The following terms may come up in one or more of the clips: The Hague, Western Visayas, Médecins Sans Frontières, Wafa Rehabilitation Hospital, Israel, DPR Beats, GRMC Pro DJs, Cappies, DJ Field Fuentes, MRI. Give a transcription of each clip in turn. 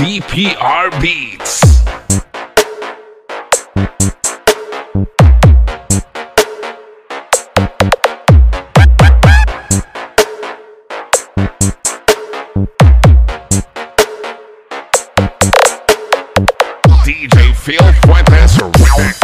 DPR Beats. DJ Field Fuentes Remix.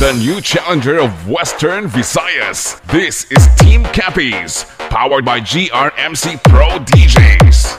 The new challenger of Western Visayas. This is Team Cappies, powered by GRMC Pro DJs.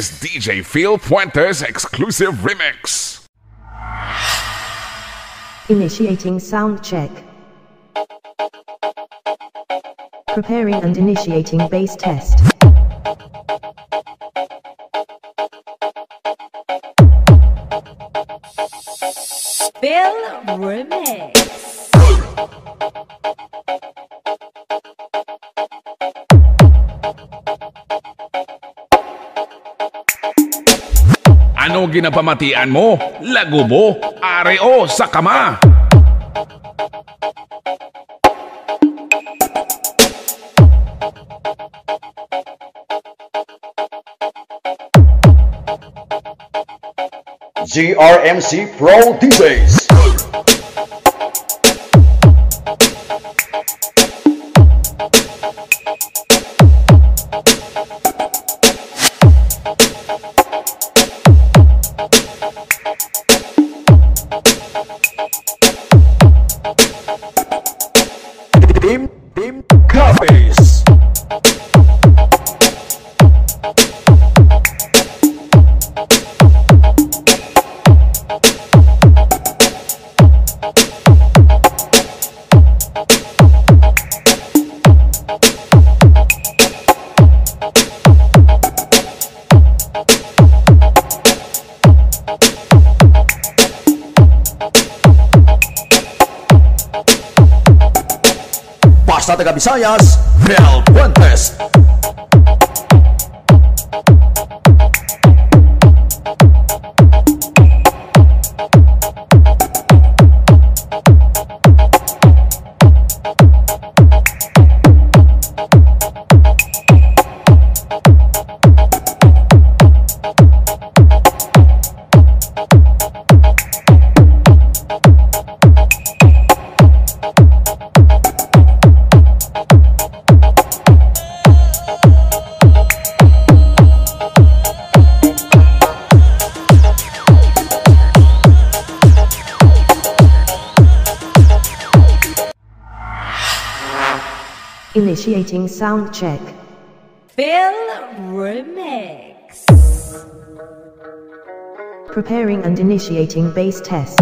DJ Field Fuentes Remix. This is DJ Field Fuentes exclusive remix. Initiating sound check. Preparing and initiating bass test. Field Remix. Ano ginapamatian mo? Lagubo, areo, sakama. GRMC Pro DJs. Sa taga Visayas, Field Fuentes. Initiating sound check. Field Remix. Preparing and initiating bass test.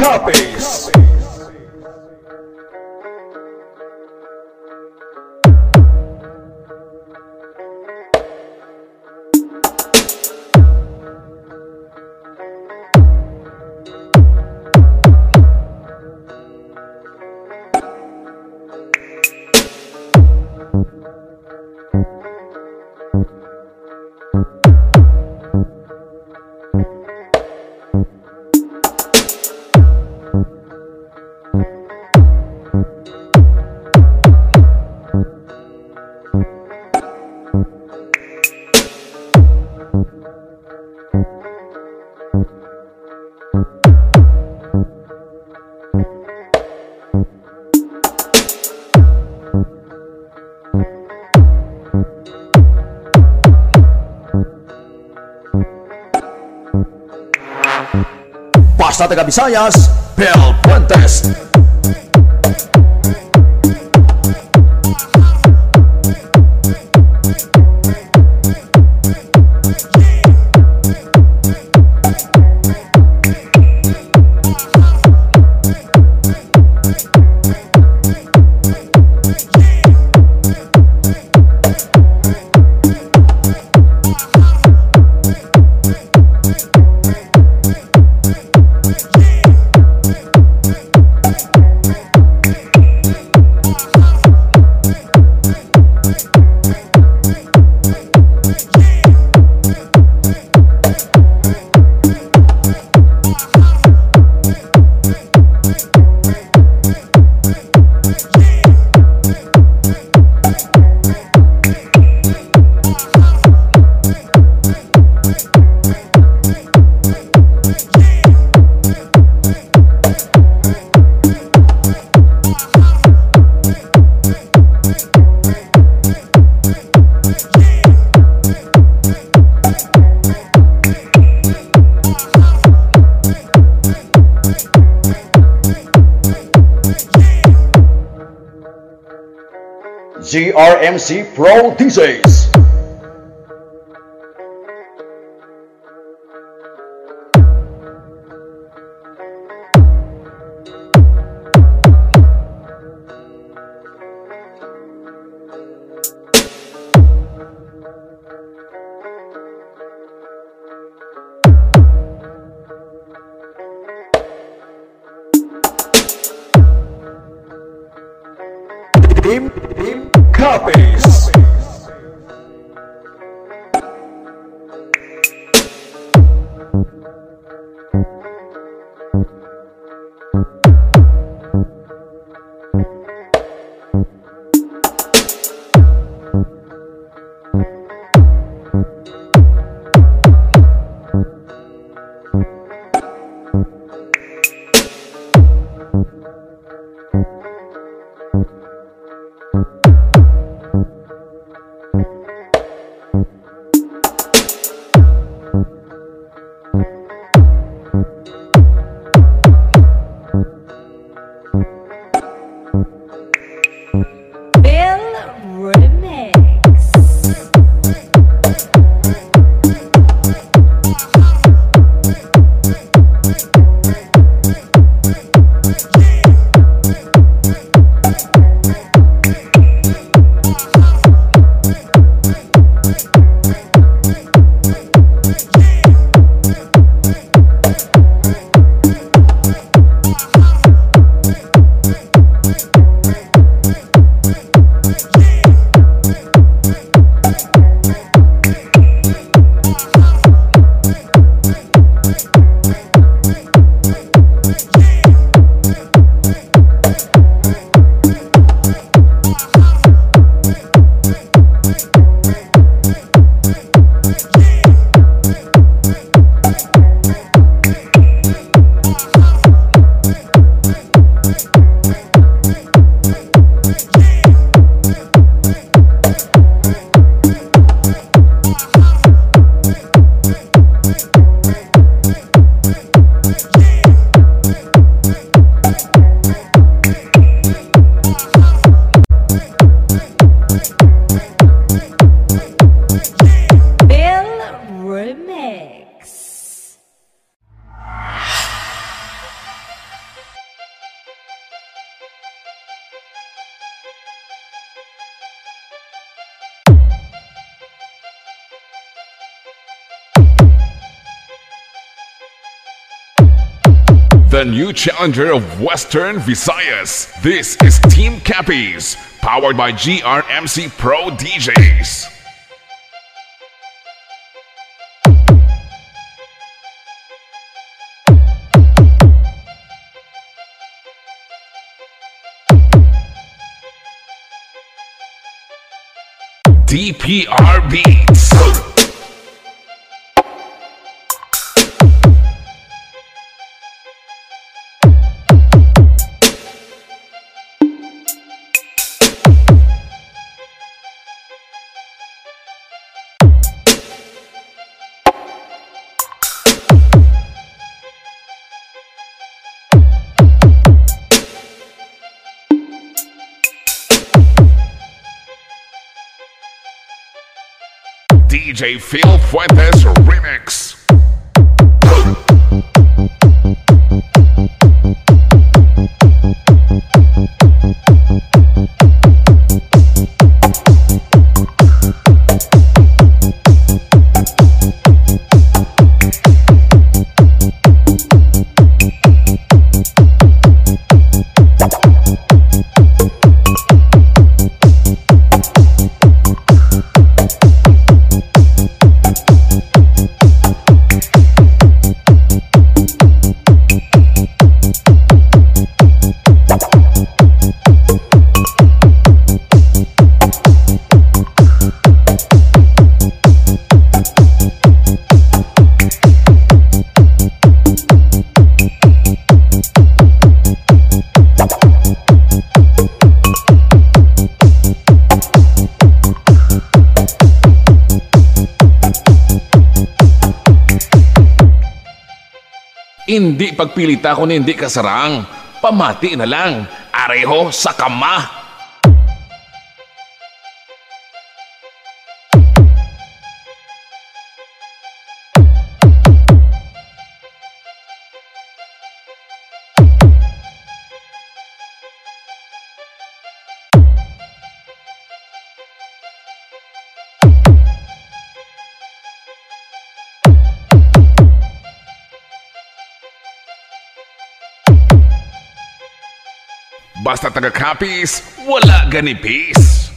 copies. Pasar taga Visayas, Field Fuentes. GRMC Pro DJs. Copies. the new challenger of Western Visayas. This is Team Cappies, powered by GRMC Pro DJs. DPR Beats. DJ Field Fuentes Remix. Hindi pagpilita ko na hindi kasarang, pamati na lang, areho sa kama. Basta taga-copies, wala ganipis.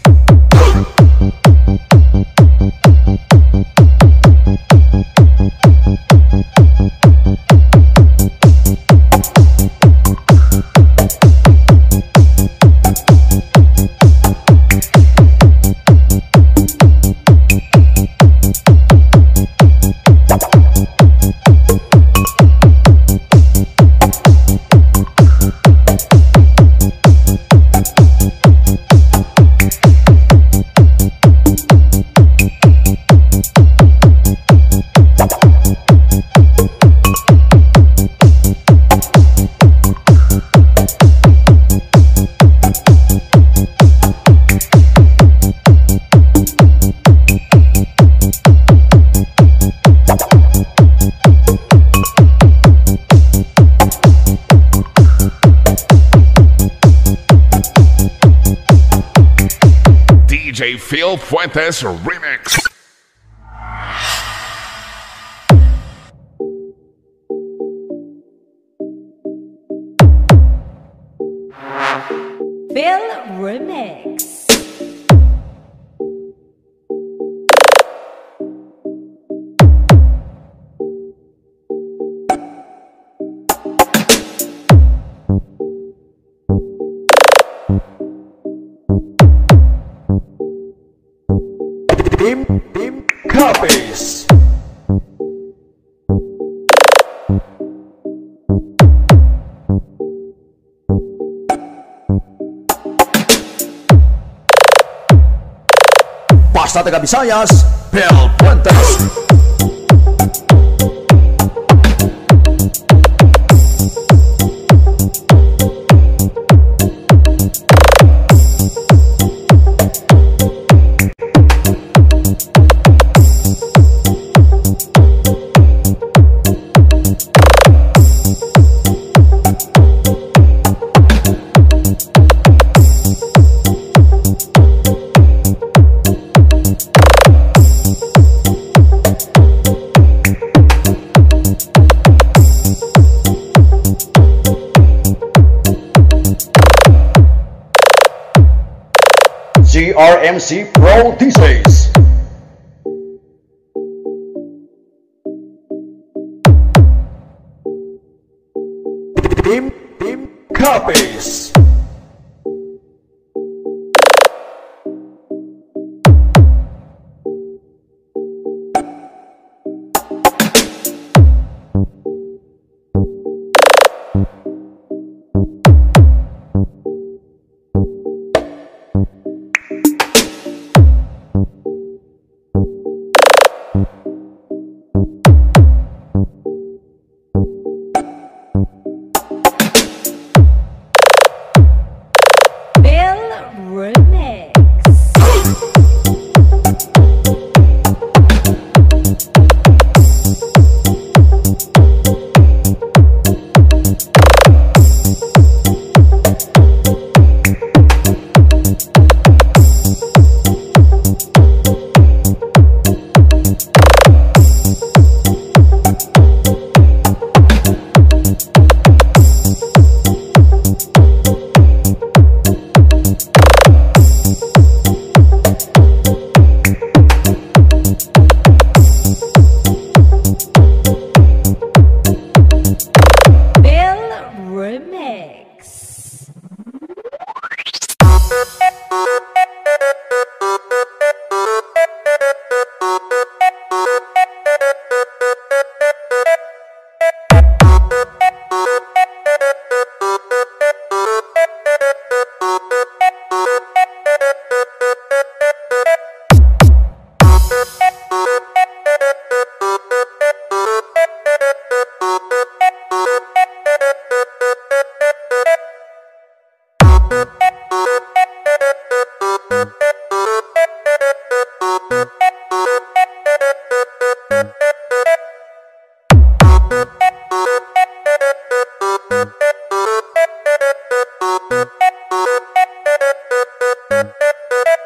DJ Phil Fuentes Remix. Phil Remix. Team Copies. Basta taga Visayas, Phil Fuentes. GRMC Pro DJs. Team copies.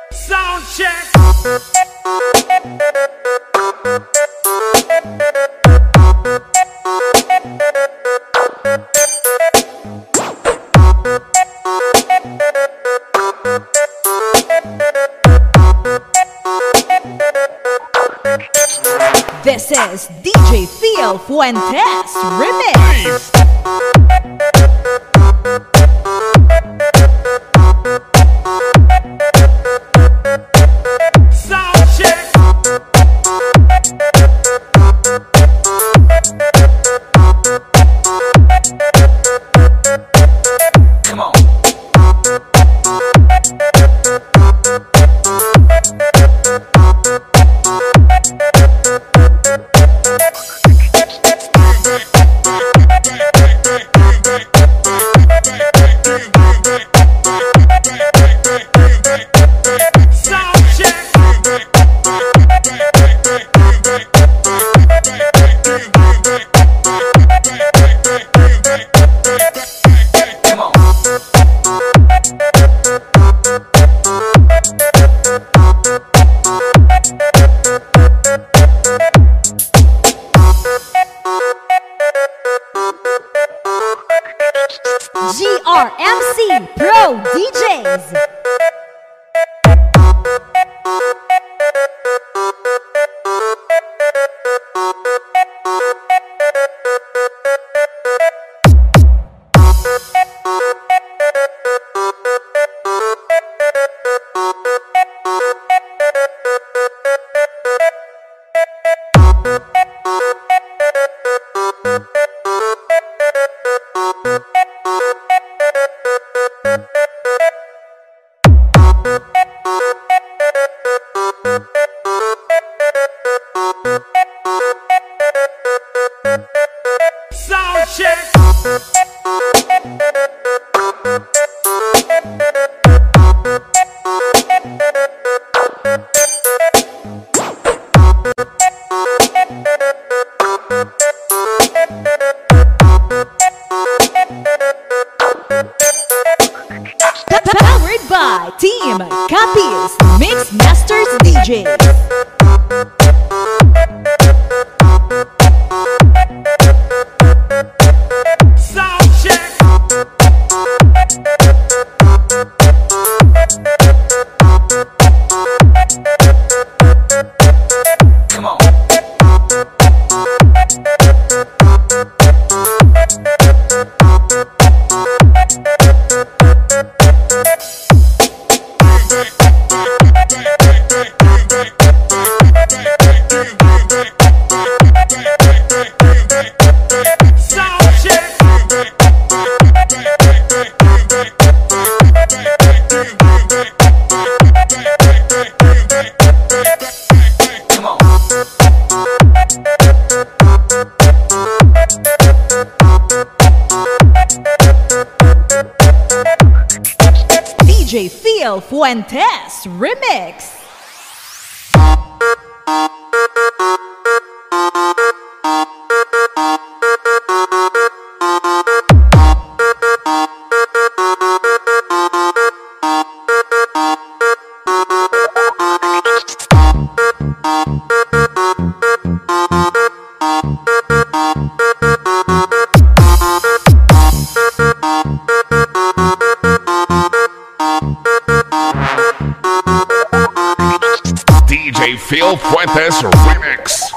Sound check. This is DJ Field Fuentes remix. GRMC Pro DJs. Powered by Team Copies Mix Masters DJs. DJ Field Fuentes Remix. DJ Field Fuentes Remix.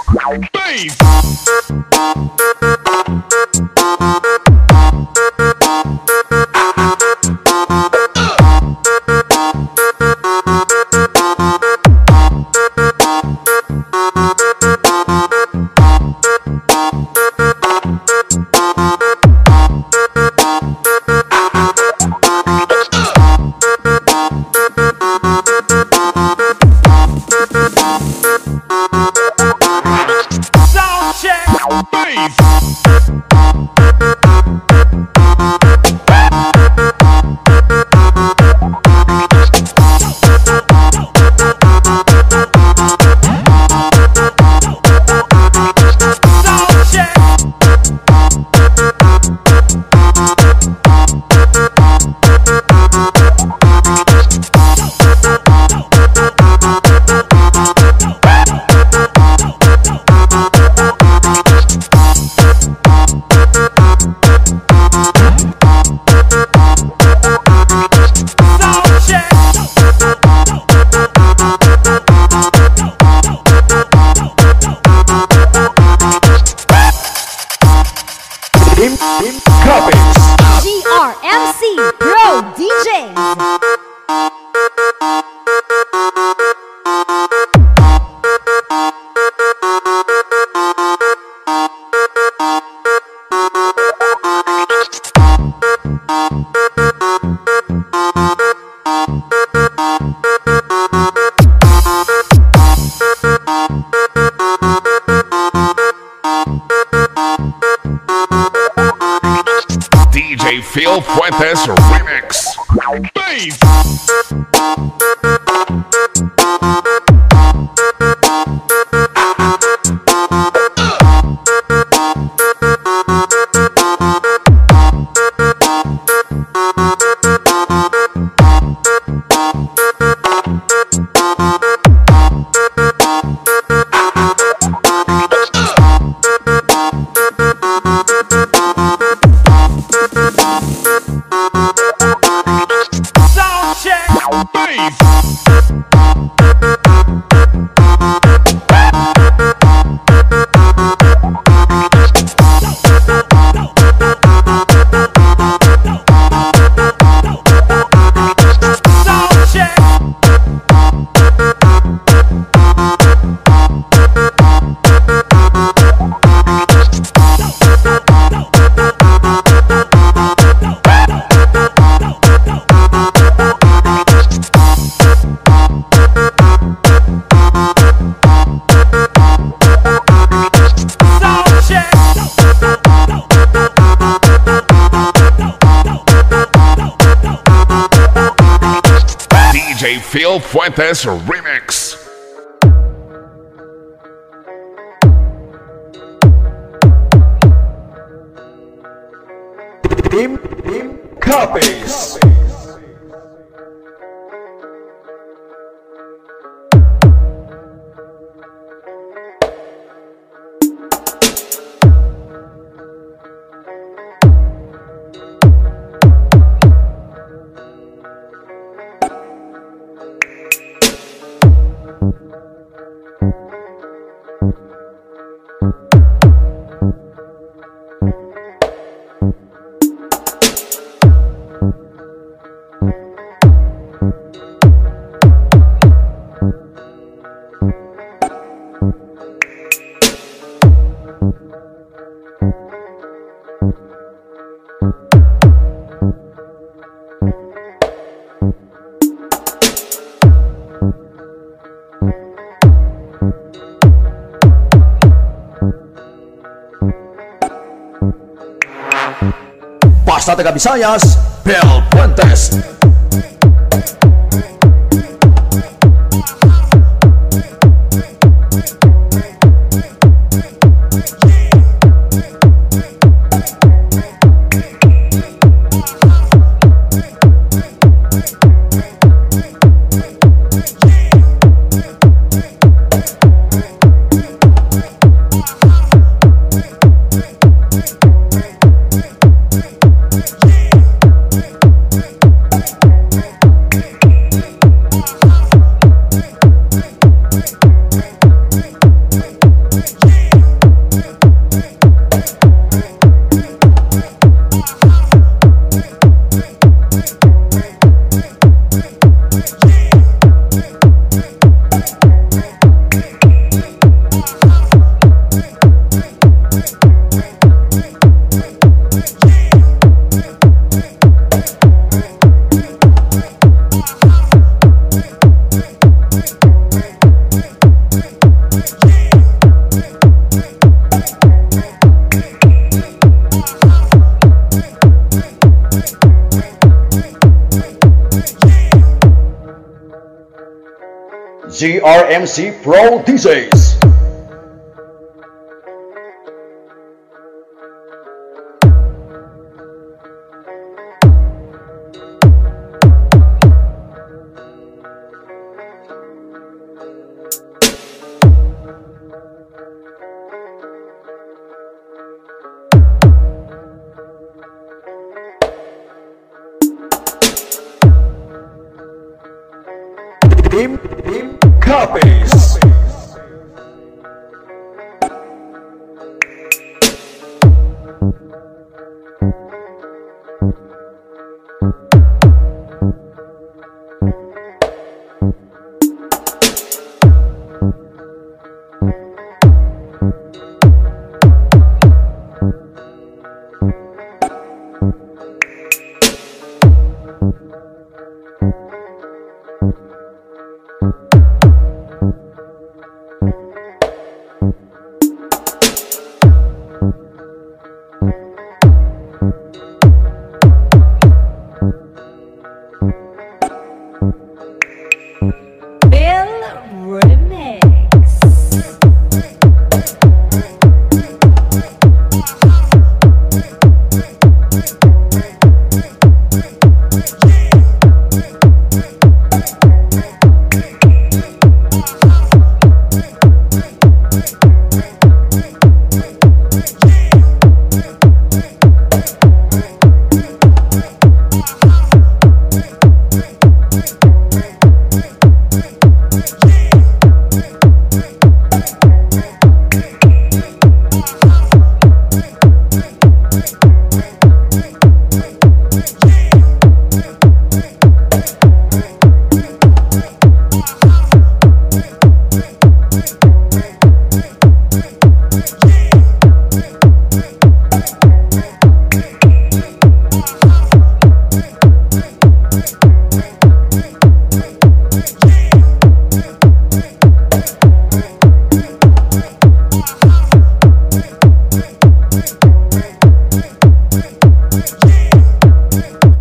GRMC Pro DJs. DJ Field Fuentes Remix. DJ Field Fuentes Remix. Copies. Pasate ka Visayas, Field Fuentes. GRMC Pro DJs. Copies.